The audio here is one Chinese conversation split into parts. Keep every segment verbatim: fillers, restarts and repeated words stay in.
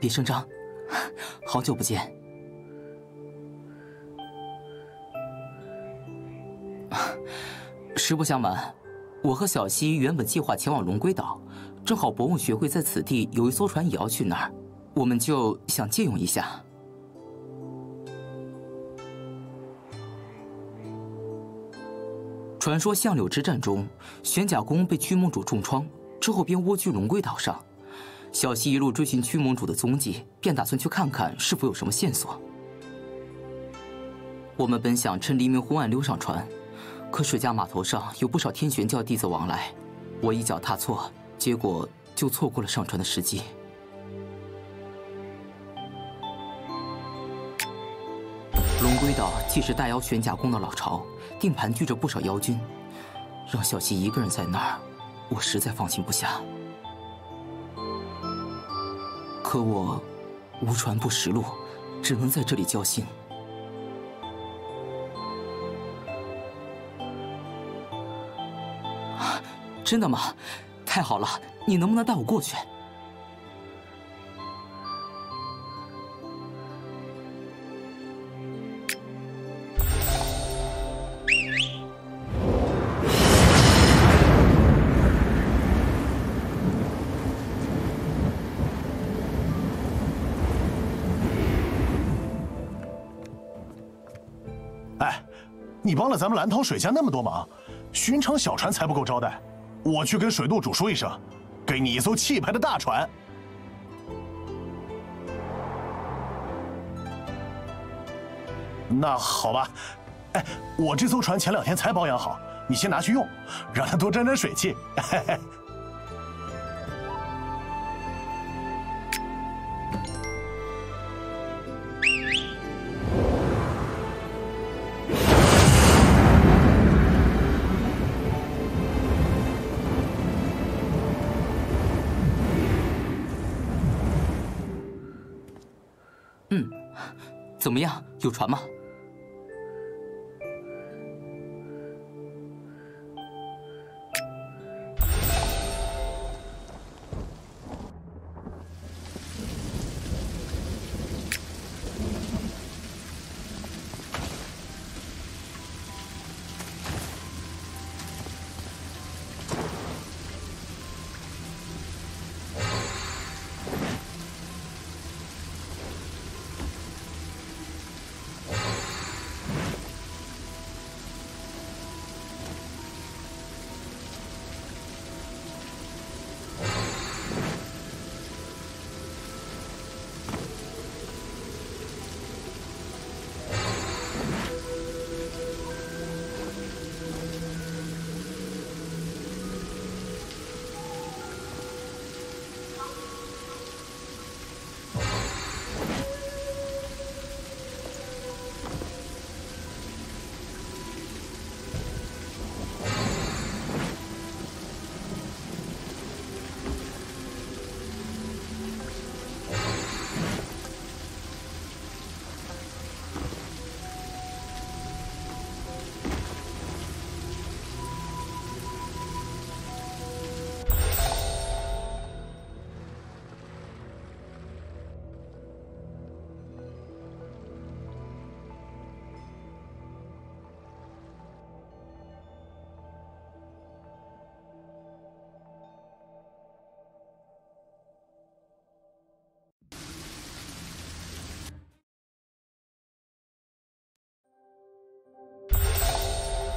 别声张，好久不见。实不相瞒，我和小溪原本计划前往龙龟岛，正好博物学会在此地有一艘船也要去那儿，我们就想借用一下。 传说相柳之战中，玄甲公被屈盟主重创之后，便蜗居龙龟岛上。小溪一路追寻屈盟主的踪迹，便打算去看看是否有什么线索。我们本想趁黎明昏暗溜上船，可水家码头上有不少天玄教弟子往来，我一脚踏错，结果就错过了上船的时机。龙龟岛既是大妖玄甲公的老巢。 定盘踞着不少妖君，让小溪一个人在那儿，我实在放心不下。可我无船不识路，只能在这里交心。啊，真的吗？太好了，你能不能带我过去？你帮了咱们蓝涛水家那么多忙，寻常小船才不够招待。我去跟水舵主说一声，给你一艘气派的大船。那好吧，哎，我这艘船前两天才保养好，你先拿去用，让它多沾沾水气。嘿嘿。 怎么样？有船吗？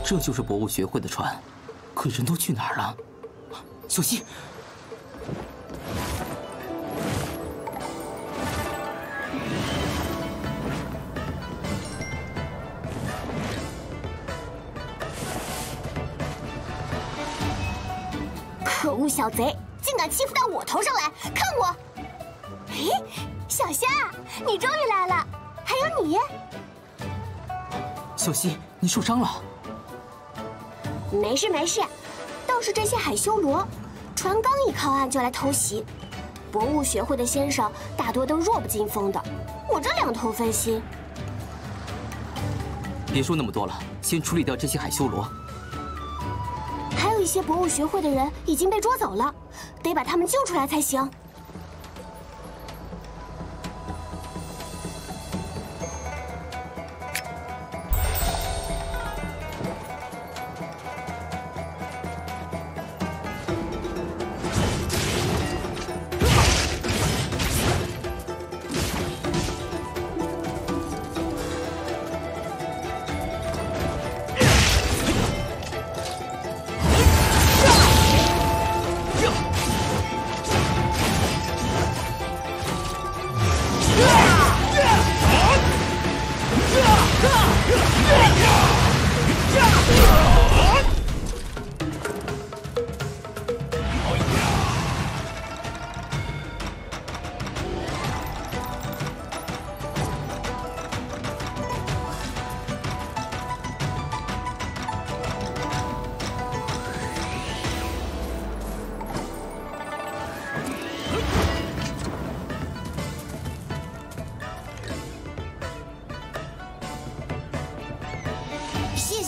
这就是博物学会的船，可人都去哪儿了？小溪，可恶小贼，竟敢欺负到我头上来！看我！哎，小虾，你终于来了，还有你。小溪，你受伤了。 没事没事，倒是这些海修罗，船刚一靠岸就来偷袭。博物学会的先生大多都弱不禁风的，我这两头分心。别说那么多了，先处理掉这些海修罗。还有一些博物学会的人已经被捉走了，得把他们救出来才行。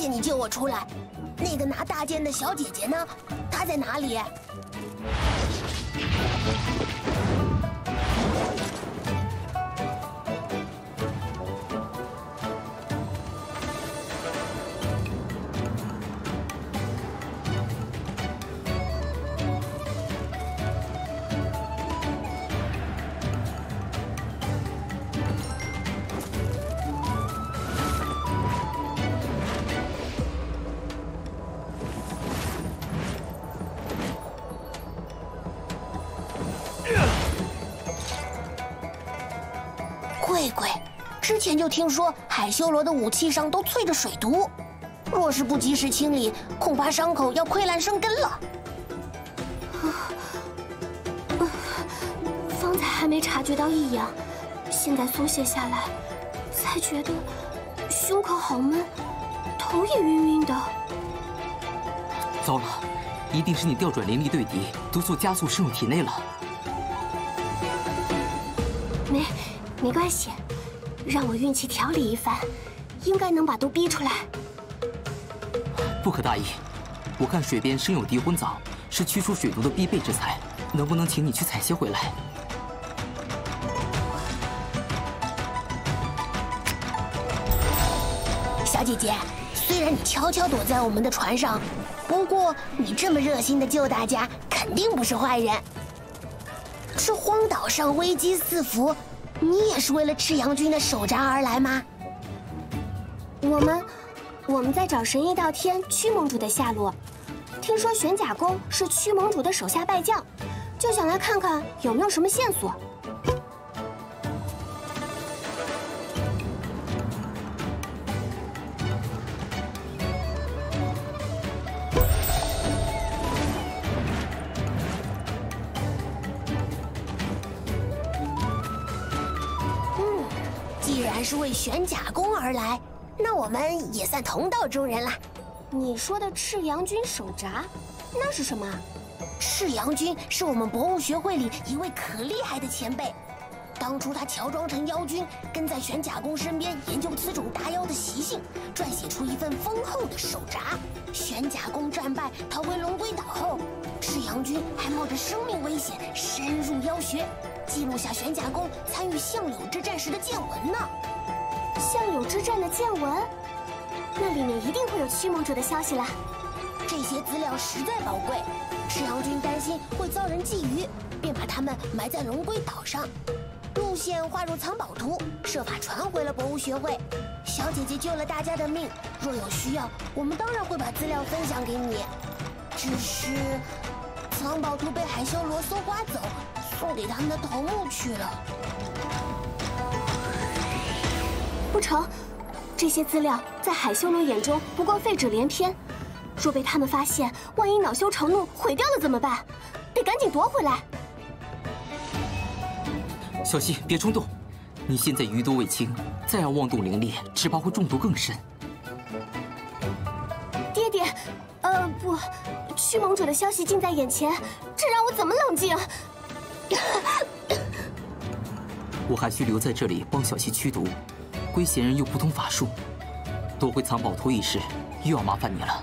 谢你救我出来。那个拿大剑的小姐姐呢？她在哪里？ 贵贵，之前就听说海修罗的武器上都淬着水毒，若是不及时清理，恐怕伤口要溃烂生根了。啊啊！方才还没察觉到异样，现在松懈下来，才觉得胸口好闷，头也晕晕的。糟了，一定是你调转灵力对敌，毒素加速渗入体内了。没。 没关系，让我运气调理一番，应该能把毒逼出来。不可大意，我看水边生有敌婚藻，是驱除水毒的必备之材，能不能请你去采些回来？小姐姐，虽然你悄悄躲在我们的船上，不过你这么热心的救大家，肯定不是坏人。这荒岛上危机四伏。 你也是为了赤阳君的手札而来吗？我们，我们在找神医道天屈盟主的下落。听说玄甲公是屈盟主的手下败将，就想来看看有没有什么线索。是为玄甲公而来，那我们也算同道中人了。你说的赤阳君手札，那是什么？赤阳君是我们博物学会里一位可厉害的前辈，当初他乔装成妖君，跟在玄甲公身边研究此种大妖的习性，撰写出一份丰厚的手札。玄甲公战败逃回龙龟岛后，赤阳君还冒着生命危险深入妖学，记录下玄甲公参与相柳之战时的见闻呢。 相柳之战的见闻，那里面一定会有屈盟主的消息了。这些资料实在宝贵，赤阳君担心会遭人觊觎，便把他们埋在龙龟岛上，路线画入藏宝图，设法传回了博物学会。小姐姐救了大家的命，若有需要，我们当然会把资料分享给你。只是藏宝图被海修罗搜刮走，送给他们的头目去了。 不成，这些资料在海修罗眼中不过废纸连篇，若被他们发现，万一恼羞成怒毁掉了怎么办？得赶紧夺回来。小溪，别冲动，你现在余毒未清，再要妄动灵力，只怕会中毒更深。爹爹，呃，不，驱魔者的消息近在眼前，这让我怎么冷静？我还需留在这里帮小溪驱毒。 龟贤人又不通法术，夺回藏宝图一事又要麻烦你了。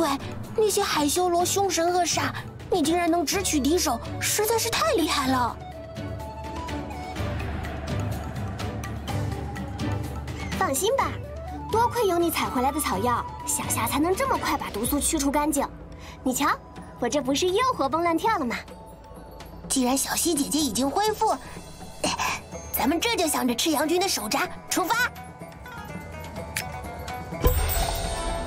鬼，那些海修罗、凶神恶煞，你竟然能直取敌手，实在是太厉害了。放心吧，多亏有你采回来的草药，小夏才能这么快把毒素驱除干净。你瞧，我这不是又活蹦乱跳了吗？既然小希姐姐已经恢复，咱们这就想着赤阳军的首闸出发。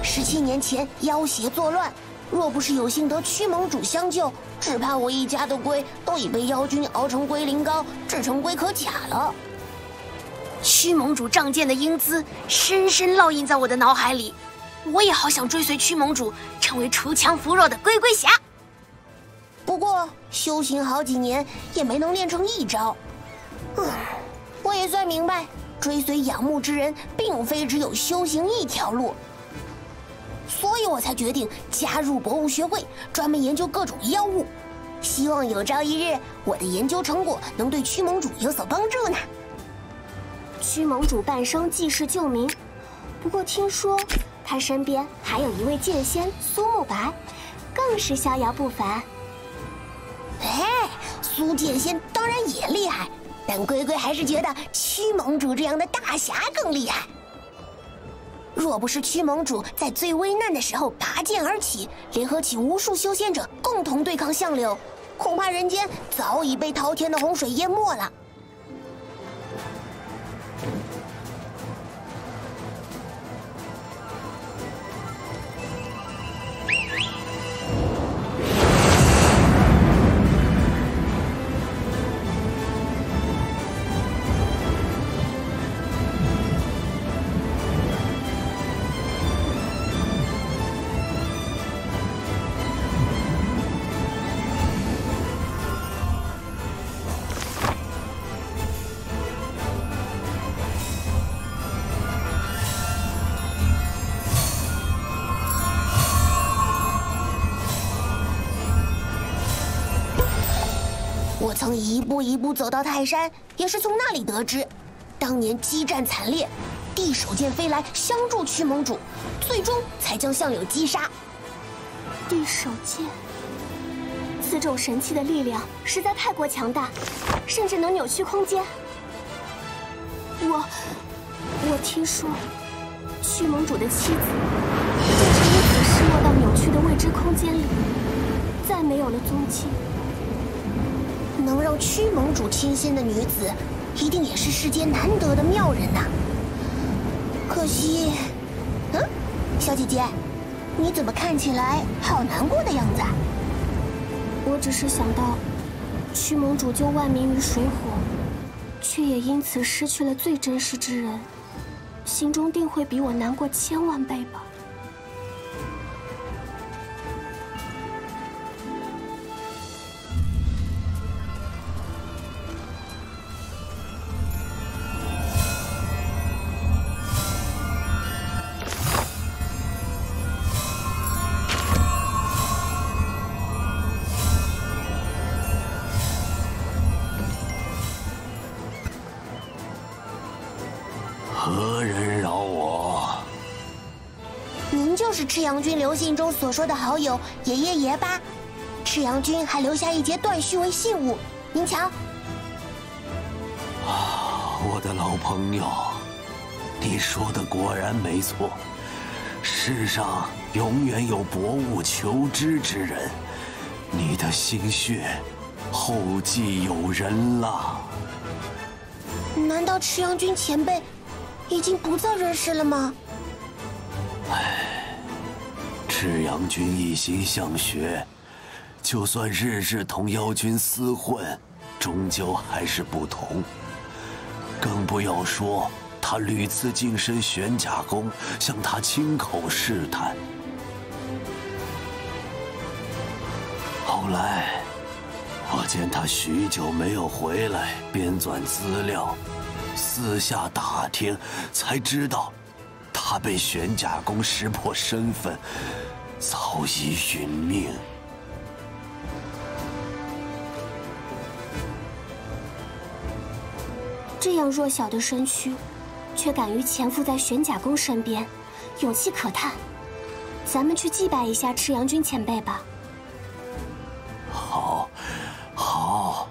十七年前妖邪作乱，若不是有幸得驱盟主相救，只怕我一家的龟都已被妖君熬成龟苓膏，制成龟壳甲了。驱盟主仗剑的英姿深深烙印在我的脑海里，我也好想追随驱盟主，成为锄强扶弱的龟龟侠。不过修行好几年也没能练成一招，嗯，我也算明白，追随仰慕之人，并非只有修行一条路。 所以我才决定加入博物学会，专门研究各种妖物，希望有朝一日我的研究成果能对驱盟主有所帮助呢。驱盟主半生济世救民，不过听说他身边还有一位剑仙苏慕白，更是逍遥不凡。哎，苏剑仙当然也厉害，但龟龟还是觉得驱盟主这样的大侠更厉害。 若不是驱盟主在最危难的时候拔剑而起，联合起无数修仙者共同对抗相柳，恐怕人间早已被滔天的洪水淹没了。我曾一步一步走到泰山，也是从那里得知，当年激战惨烈，地手剑飞来相助驱盟主，最终才将相柳击杀。地手剑，此种神器的力量实在太过强大，甚至能扭曲空间。我，我听说，驱盟主的妻子就是因此失落到扭曲的未知空间里，再没有了踪迹。 能让驱盟主倾心的女子，一定也是世间难得的妙人呐、啊。可惜，嗯，小姐姐，你怎么看起来好难过的样子啊？我只是想到，驱盟主救万民于水火，却也因此失去了最真实之人，心中定会比我难过千万倍吧。 何人饶我？您就是赤阳君刘信中所说的好友爷爷爷吧？赤阳君还留下一截断续为信物，您瞧。啊，我的老朋友，你说的果然没错。世上永远有博物求知之人，你的心血后继有人啦。难道赤阳君前辈？ 已经不在人世了吗？唉，赤阳君一心向学，就算日日同妖君厮混，终究还是不同。更不要说他屡次近身玄甲宫，向他亲口试探。后来，我见他许久没有回来，编纂资料。 私下打听，才知道，他被玄甲宫识破身份，早已殒命。这样弱小的身躯，却敢于潜伏在玄甲宫身边，勇气可叹。咱们去祭拜一下赤阳君前辈吧。好，好，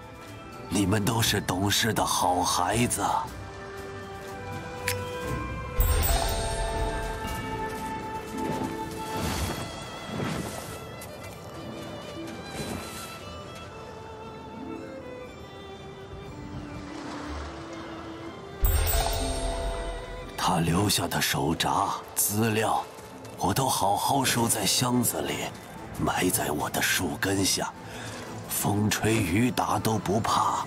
你们都是懂事的好孩子。 他留下的手札、资料，我都好好收在箱子里，埋在我的树根下，风吹雨打都不怕。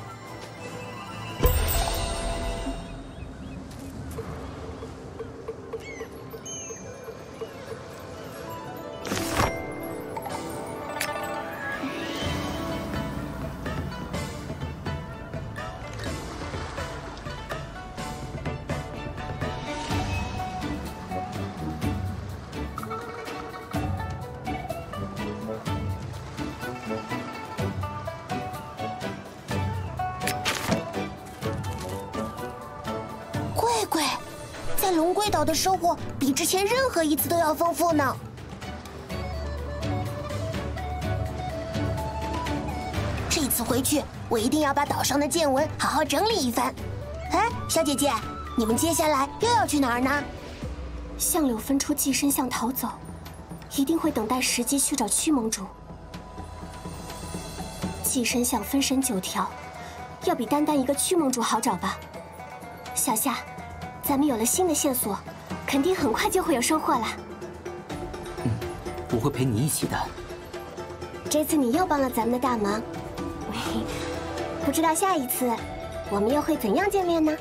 岛的收获比之前任何一次都要丰富呢。这次回去，我一定要把岛上的见闻好好整理一番。哎，小姐姐，你们接下来又要去哪儿呢？相柳分出寄生象逃走，一定会等待时机去找屈盟主。寄生象分身九条，要比单单一个屈盟主好找吧？小夏。 咱们有了新的线索，肯定很快就会有收获了。嗯，我会陪你一起的。这次你又帮了咱们的大忙，不知道下一次我们又会怎样见面呢？